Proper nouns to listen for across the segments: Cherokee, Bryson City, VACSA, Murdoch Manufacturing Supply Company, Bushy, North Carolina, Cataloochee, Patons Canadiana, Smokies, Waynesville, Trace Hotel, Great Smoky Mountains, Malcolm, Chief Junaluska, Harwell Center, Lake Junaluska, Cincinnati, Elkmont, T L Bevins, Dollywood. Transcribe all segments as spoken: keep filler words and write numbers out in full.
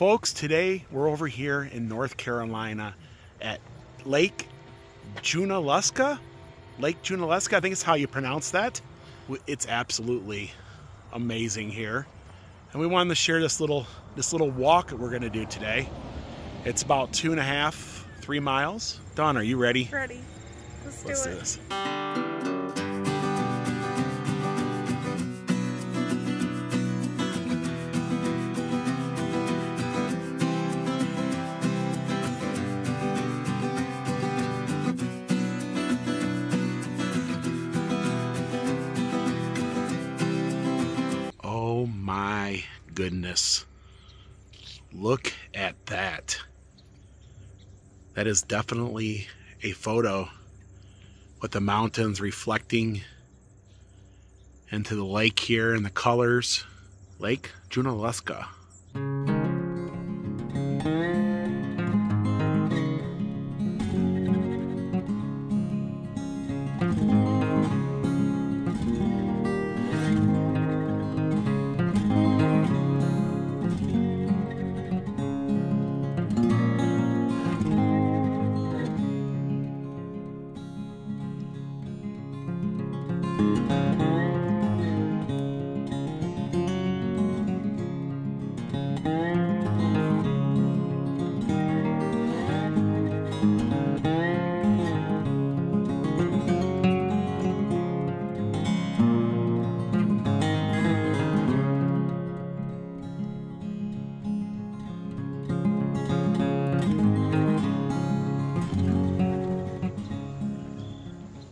folks, today we're over here in North Carolina at Lake Junaluska. Lake Junaluska, I think is how you pronounce that. It's absolutely amazing here. And we wanted to share this little this little walk that we're gonna do today. It's about two and a half, three miles. Dawn, are you ready? Ready. Let's do Let's it. Do this. Oh my goodness. Look at that. That is definitely a photo with the mountains reflecting into the lake here and the colors. Lake Junaluska.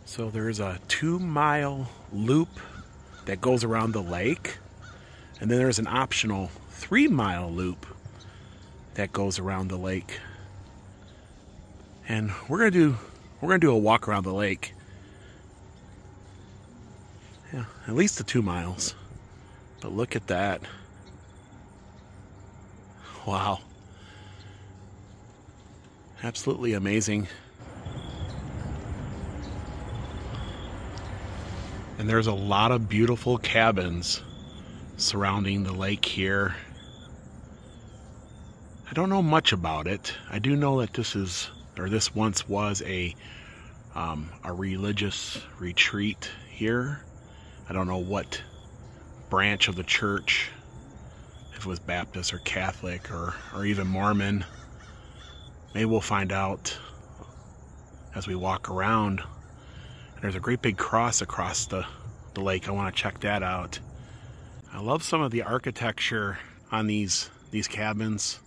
So there's a two mile loop that goes around the lake, and then there's an optional three mile loop that goes around the lake. And we're gonna do we're gonna do a walk around the lake. Yeah, at least the two miles. But look at that. Wow. Absolutely amazing. And there's a lot of beautiful cabins surrounding the lake here. I don't know much about it. I do know that this is, or this once was a um, a religious retreat here. I don't know what branch of the church, if it was Baptist or Catholic or, or even Mormon. Maybe we'll find out as we walk around. There's a great big cross across the, the lake. I want to check that out. I love some of the architecture on these these cabins.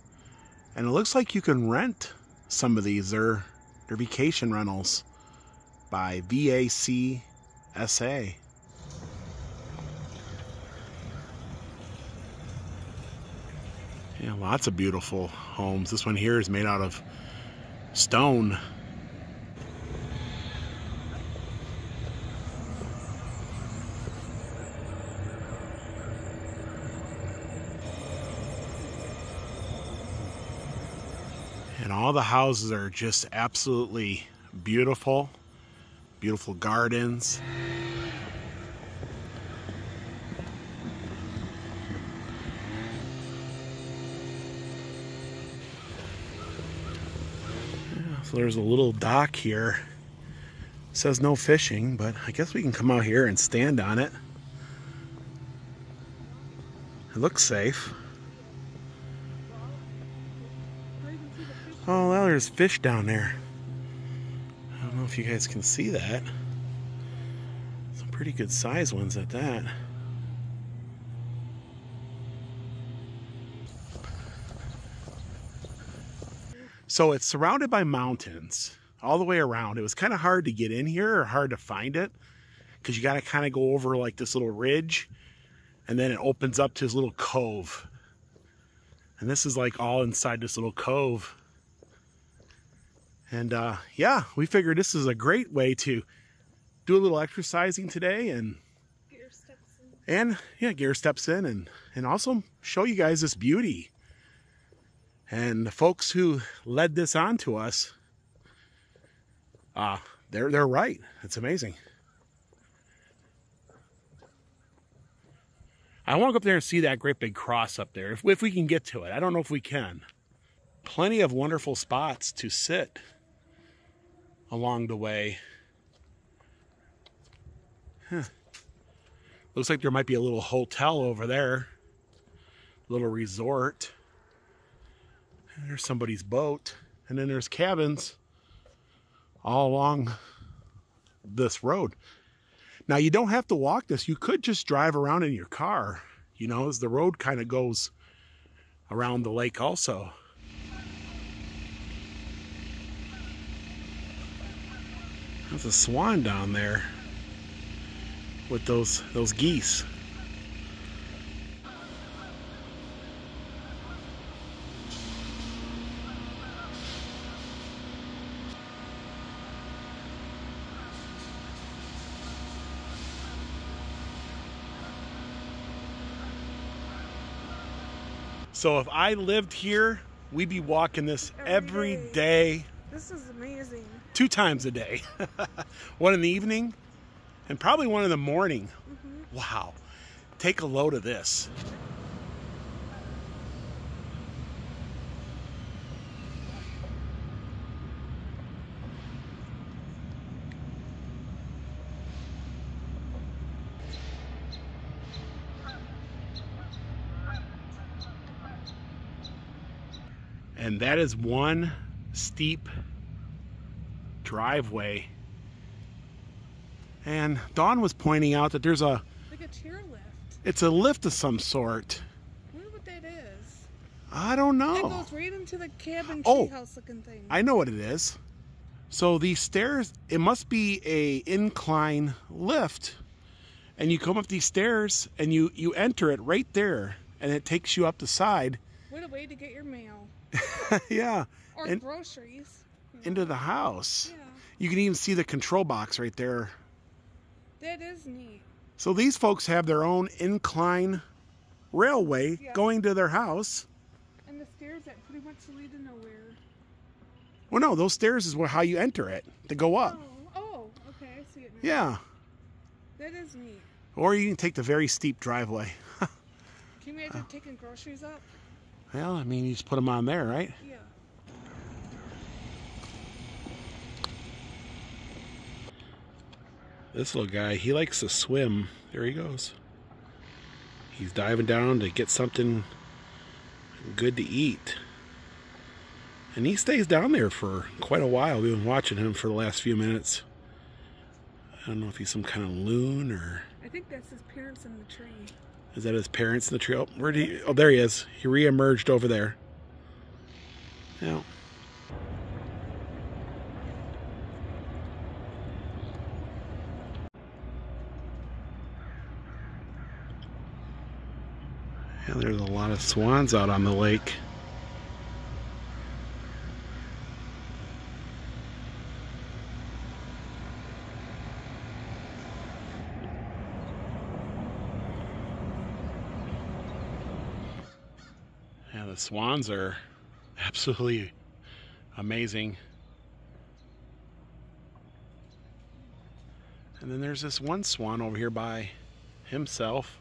And it looks like you can rent some of these. They're, they're vacation rentals by VACSA. Yeah, lots of beautiful homes. This one here is made out of stone. And all the houses are just absolutely beautiful. Beautiful gardens. Yeah, so there's a little dock here. It says no fishing, but I guess we can come out here and stand on it. It looks safe. Oh, well, there's fish down there. I don't know if you guys can see that. Some pretty good sized ones at that. So it's surrounded by mountains all the way around. It was kind of hard to get in here, or hard to find it, because you got to kind of go over like this little ridge, and then it opens up to this little cove. And this is like all inside this little cove. And uh, yeah, we figured this is a great way to do a little exercising today, and get your steps in. and yeah, get your steps in, and and also show you guys this beauty. And the folks who led this on to us, uh, they're they're right. It's amazing. I I want to go up there and see that great big cross up there, if, if we can get to it. I don't know if we can. Plenty of wonderful spots to sit along the way. Huh. Looks like there might be a little hotel over there. A little resort. And there's somebody's boat. And then there's cabins all along this road. Now, you don't have to walk this. You could just drive around in your car, you know, as the road kind of goes around the lake also. There's a swan down there with those, those geese. So if I lived here, we'd be walking this every, every day. day. This is amazing. Two times a day. One in the evening and probably one in the morning. Mm-hmm. Wow. Take a load of this. And that is one steep driveway. And Dawn was pointing out that there's a... Like a chair lift. It's a lift of some sort. I wonder what that is. I don't know. It goes right into the cabin oh, treehouse looking thing. I know what it is. So these stairs, it must be a incline lift. And you come up these stairs and you, you enter it right there. And it takes you up the side. What a way to get your mail. Yeah. Or and groceries. Into the house. Yeah. You can even see the control box right there. That is neat. So these folks have their own incline railway yeah. going to their house. And the stairs that pretty much lead to nowhere. Well, no, those stairs is where, how you enter it to go up. Oh, oh okay. I see it now. Yeah. That is neat. Or you can take the very steep driveway. Can we have uh, taking groceries up? Well, I mean, you just put them on there, right? Yeah. This little guy, he likes to swim. There he goes. He's diving down to get something good to eat. And he stays down there for quite a while. We've been watching him for the last few minutes. I don't know if he's some kind of loon or... I think that's his parents in the tree. Is that his parents in the tree? Oh, where did he, oh there he is. He re-emerged over there. Yeah. Yeah, there's a lot of swans out on the lake. The swans are absolutely amazing. And then there's this one swan over here by himself.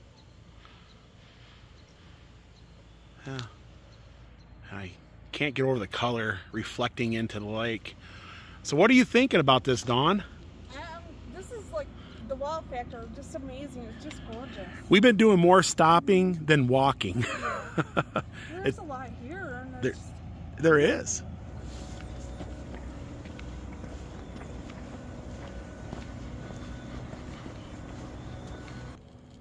Yeah. I can't get over the color reflecting into the lake. So what are you thinking about this, Dawn? Um, this is like the wow factor, just amazing. It's just gorgeous. We've been doing more stopping than walking. There's it, a lot here. And there, there is.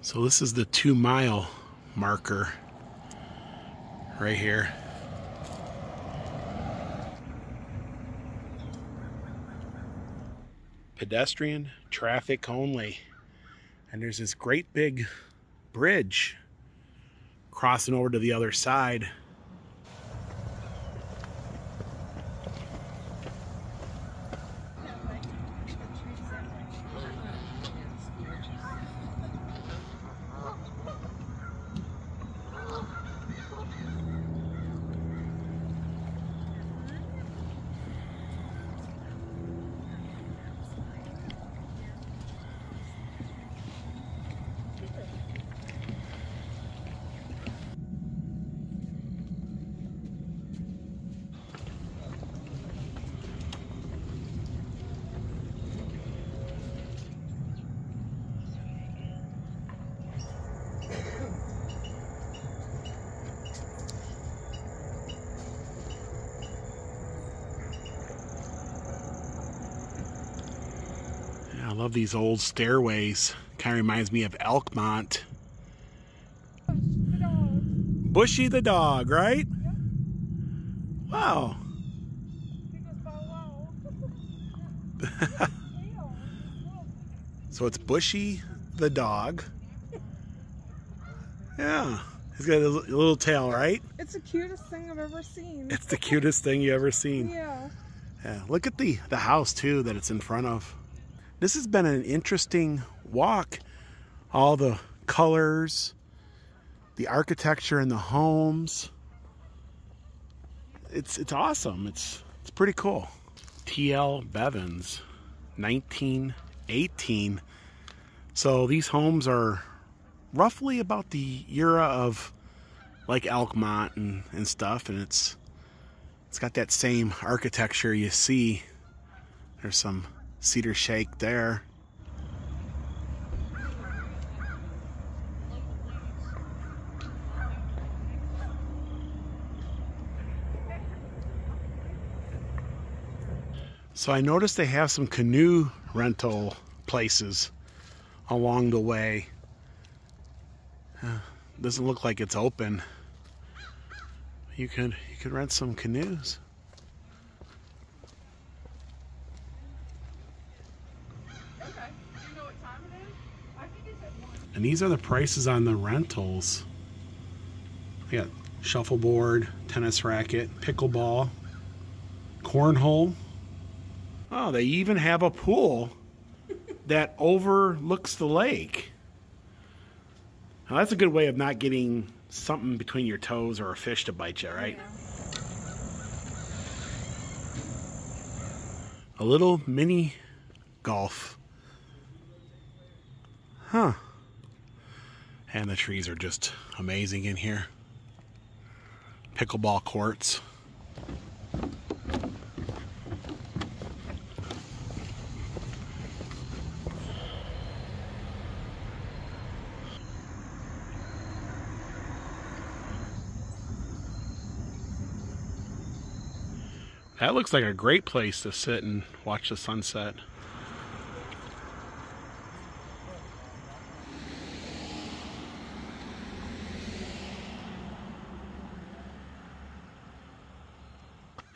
So this is the two mile marker right here. Pedestrian traffic only. And there's this great big bridge crossing over to the other side. I love these old stairways. Kind of reminds me of Elkmont. Bushy the dog. Bushy the dog, right? Yep. Wow. He just fell off. So it's Bushy the dog. Yeah. He's got a little tail, right? It's the cutest thing I've ever seen. It's the cutest thing you've ever seen. Yeah. Yeah. Look at the, the house, too, that it's in front of. This has been an interesting walk. All the colors, the architecture and the homes. It's it's awesome. It's, it's pretty cool. T L Bevins, nineteen eighteen. So these homes are roughly about the era of like Elkmont and, and stuff, and it's it's got that same architecture you see. There's some cedar shake there. So I noticed they have some canoe rental places along the way. Uh, doesn't look like it's open. You could you could rent some canoes. Okay. Do you know what time it is? I think it's at one. And these are the prices on the rentals. I got shuffleboard, tennis racket, pickleball, cornhole. Oh, they even have a pool that overlooks the lake. Now that's a good way of not getting something between your toes or a fish to bite you, right? Yeah. A little mini golf. Huh. And the trees are just amazing in here. Pickleball courts. That looks like a great place to sit and watch the sunset.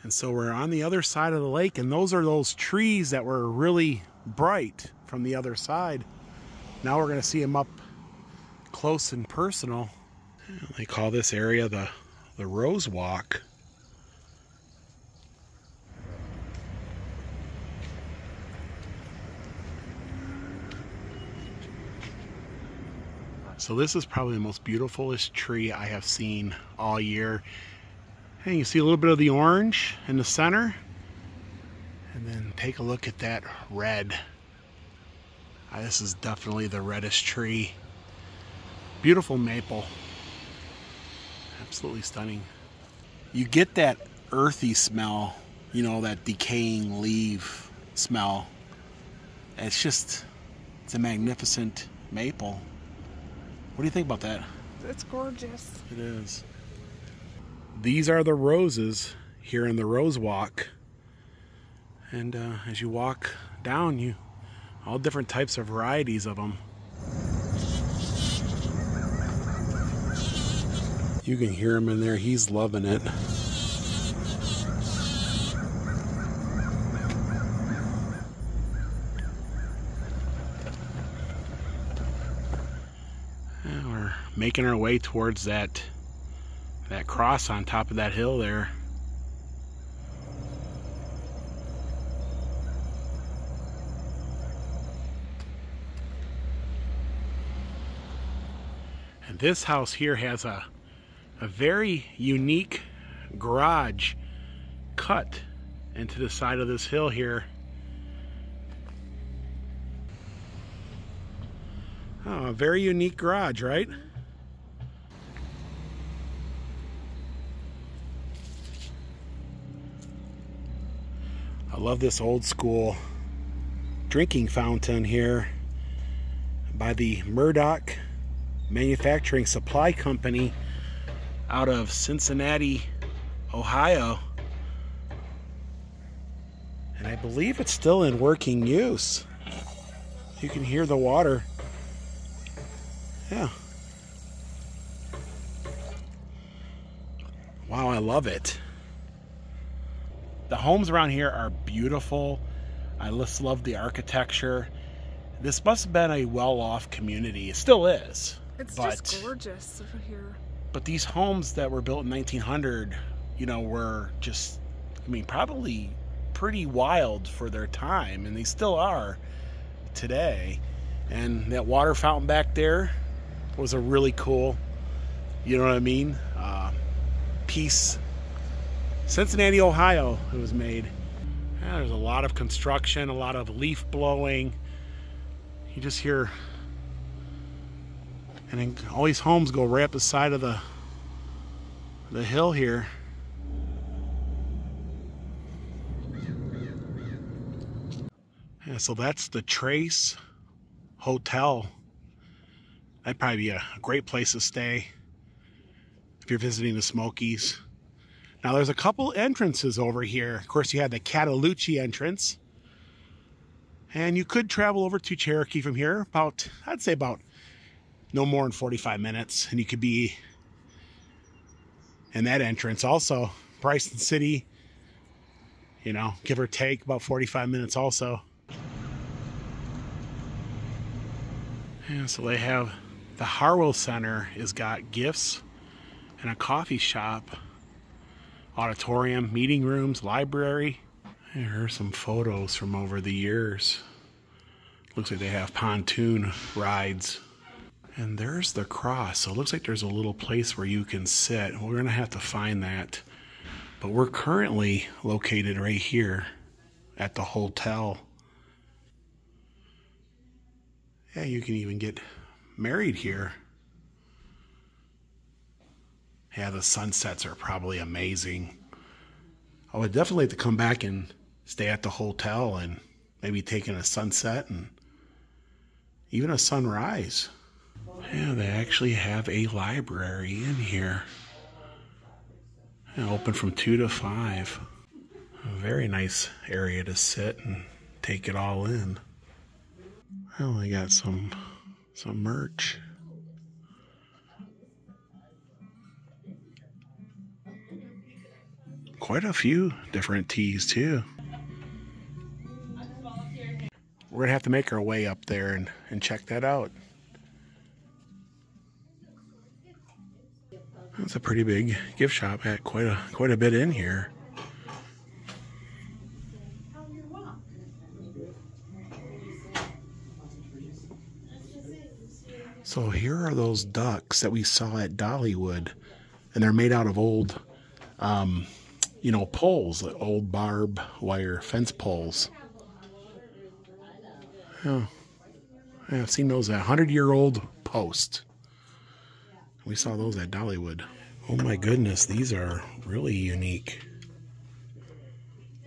And so we're on the other side of the lake, and those are those trees that were really bright from the other side. Now we're going to see them up close and personal. They call this area the, the Rose Walk. So this is probably the most beautifulest tree I have seen all year. And you see a little bit of the orange in the center. And then take a look at that red. Ah, this is definitely the reddest tree. Beautiful maple. Absolutely stunning. You get that earthy smell, you know, that decaying leaf smell. It's just, it's a magnificent maple. What do you think about that? It's gorgeous. It is. These are the roses here in the Rose Walk. And uh, as you walk down, you all different types of varieties of them. You can hear him in there. He's loving it. Making our way towards that that cross on top of that hill there. And this house here has a a very unique garage cut into the side of this hill here. Oh, a very unique garage, right? I love this old school drinking fountain here by the Murdoch Manufacturing Supply Company out of Cincinnati, Ohio. And I believe it's still in working use. You can hear the water. Yeah. Wow, I love it. The homes around here are beautiful. I just love the architecture. This must have been a well-off community. It still is. It's but, just gorgeous over here. But these homes that were built in nineteen hundred, you know, were just, I mean, probably pretty wild for their time, and they still are today. And that water fountain back there was a really cool, you know what I mean, uh, piece. Cincinnati, Ohio, it was made. Yeah, there's a lot of construction, a lot of leaf blowing. You just hear, and then all these homes go right up the side of the the hill here. Yeah, so that's the Trace Hotel. That'd probably be a, a great place to stay if you're visiting the Smokies. Now there's a couple entrances over here. Of course, you had the Cataloochee entrance. And you could travel over to Cherokee from here about, I'd say about no more than forty-five minutes. And you could be in that entrance. Also, Bryson City, you know, give or take about forty-five minutes also. And so they have, the Harwell Center has got gifts and a coffee shop, auditorium, meeting rooms, library. Here are some photos from over the years. Looks like they have pontoon rides. And there's the cross. So it looks like there's a little place where you can sit. We're gonna have to find that. But we're currently located right here at the hotel. Yeah, you can even get married here. Yeah, the sunsets are probably amazing. I would definitely like to come back and stay at the hotel and maybe take in a sunset and even a sunrise. Yeah, they actually have a library in here. Yeah, open from two to five. A very nice area to sit and take it all in. Well, they got some some merch. Quite a few different teas too. We're gonna have to make our way up there and, and check that out. That's a pretty big gift shop. I got quite a quite a bit in here. So here are those ducks that we saw at Dollywood, and they're made out of old, um, you know, poles, like old barb wire fence poles. Oh, yeah, I've seen those, a hundred-year-old post. We saw those at Dollywood. Oh my goodness, these are really unique.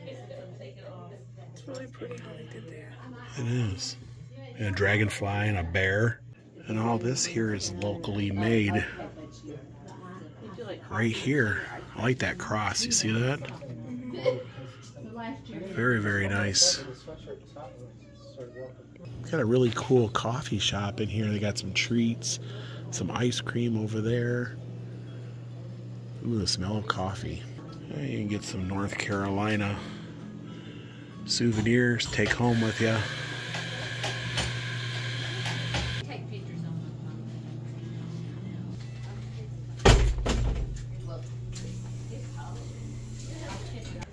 It's really pretty how they did there. It is. And a dragonfly and a bear. And all this here is locally made right here. I like that cross. You see that? Very, very nice. Got a really cool coffee shop in here. They got some treats, some ice cream over there. Ooh, the smell of coffee. Yeah, you can get some North Carolina souvenirs, take home with you.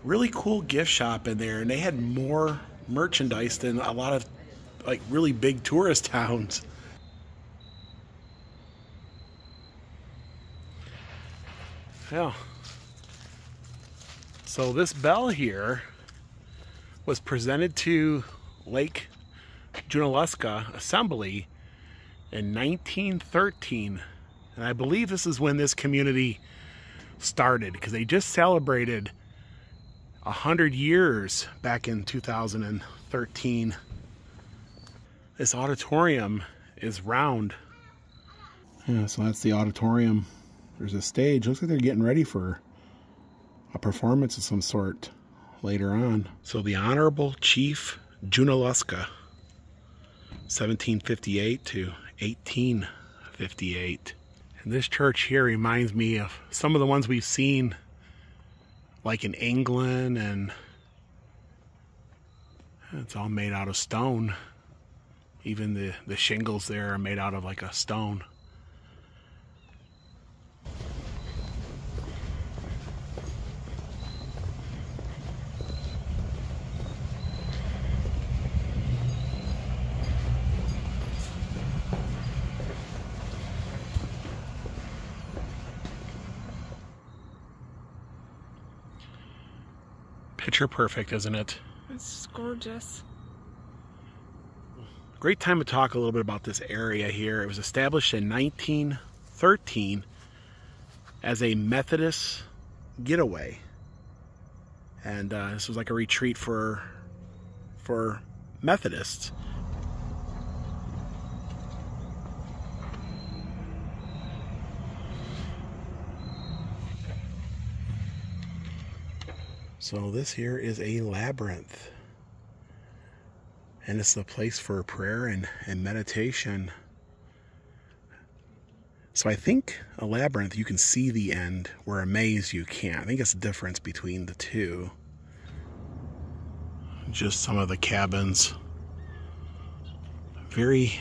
Really cool gift shop in there, and they had more merchandise than a lot of like really big tourist towns. Yeah. So this bell here was presented to Lake Junaluska Assembly in nineteen thirteen, and I believe this is when this community started, because they just celebrated A hundred years back in two thousand thirteen. This auditorium is round. Yeah, so that's the auditorium. There's a stage. Looks like they're getting ready for a performance of some sort later on. So the Honorable Chief Junaluska seventeen fifty-eight to eighteen fifty-eight. And this church here reminds me of some of the ones we've seen, like in England, and it's all made out of stone. Even the, the shingles there are made out of like a stone. Picture perfect, isn't it? It's gorgeous. Great time to talk a little bit about this area here. It was established in nineteen thirteen as a Methodist getaway, and uh, this was like a retreat for for Methodists. So this here is a labyrinth, and it's the place for prayer and, and meditation. So I think a labyrinth, you can see the end, where a maze you can't. I think it's the difference between the two. Just some of the cabins. Very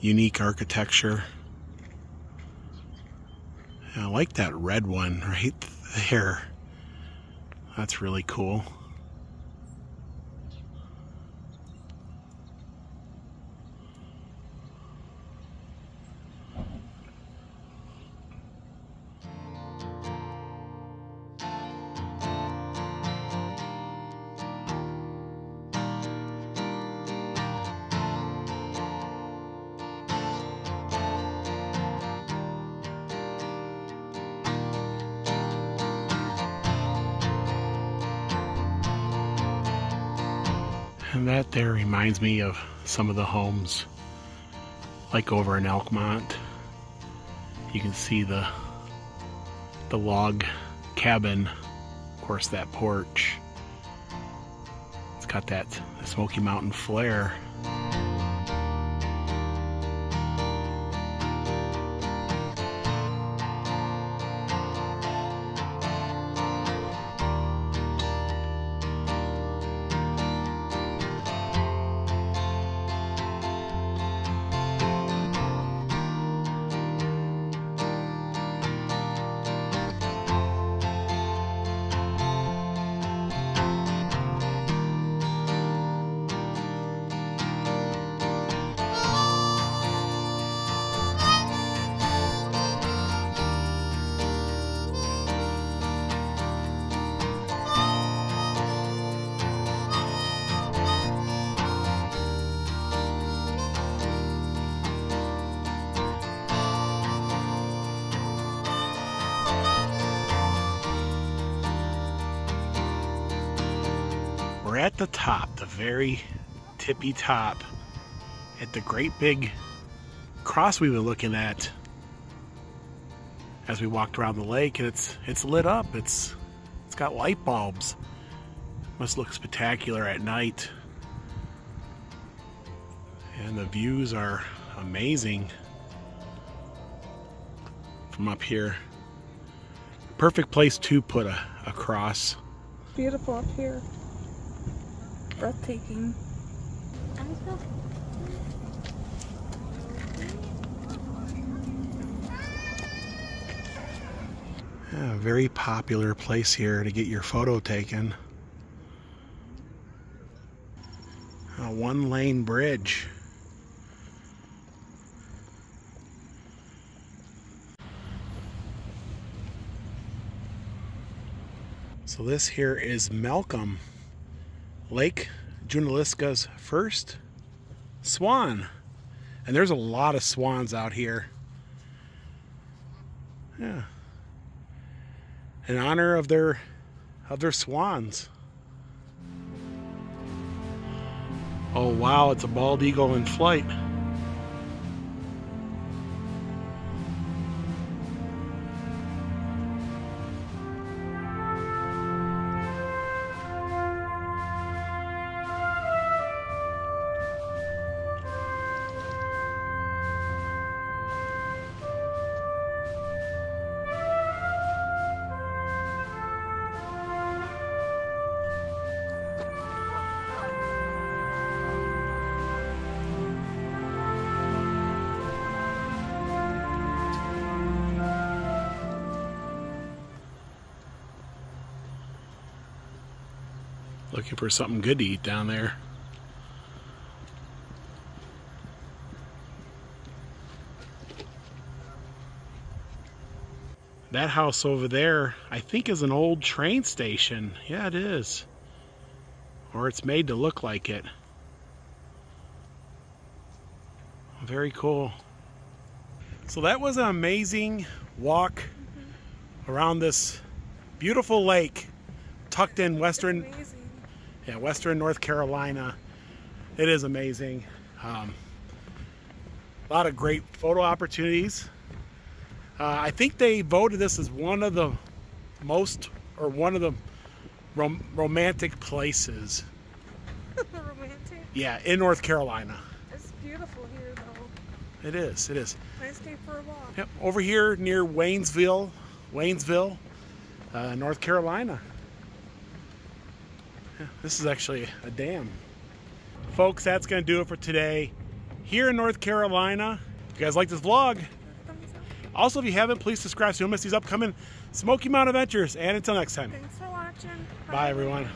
unique architecture. And I like that red one right there. That's really cool. And that there reminds me of some of the homes, like over in Elkmont. You can see the the log cabin, of course that porch. It's got that Smoky Mountain flair. We're at the top, the very tippy top, at the great big cross we were looking at as we walked around the lake, and it's it's lit up. It's it's got light bulbs. Must look spectacular at night. And the views are amazing from up here. Perfect place to put a, a cross. Beautiful up here. Breathtaking. Yeah, a very popular place here to get your photo taken. A one-lane bridge. So this here is Malcolm, Lake Junaluska's first swan. And there's a lot of swans out here. Yeah. In honor of their of their swans. Oh wow, it's a bald eagle in flight. looking for something good to eat down there. That house over there, I think, is an old train station. Yeah, it is. Or it's made to look like it. Very cool. So that was an amazing walk around this beautiful lake tucked in western, yeah, western North Carolina. It is amazing. Um, a lot of great photo opportunities. Uh, I think they voted this as one of the most, or one of the rom romantic places. Romantic? Yeah, in North Carolina. It's beautiful here, though. It is, it is. Nice day for a walk. Yep, over here near Waynesville, Waynesville, uh, North Carolina. Yeah, this is actually a dam. Folks, that's going to do it for today here in North Carolina. If you guys like this vlog, also, if you haven't, please subscribe so you don't miss these upcoming Smoky Mountain adventures. And until next time. Thanks for watching. Bye, Bye everyone.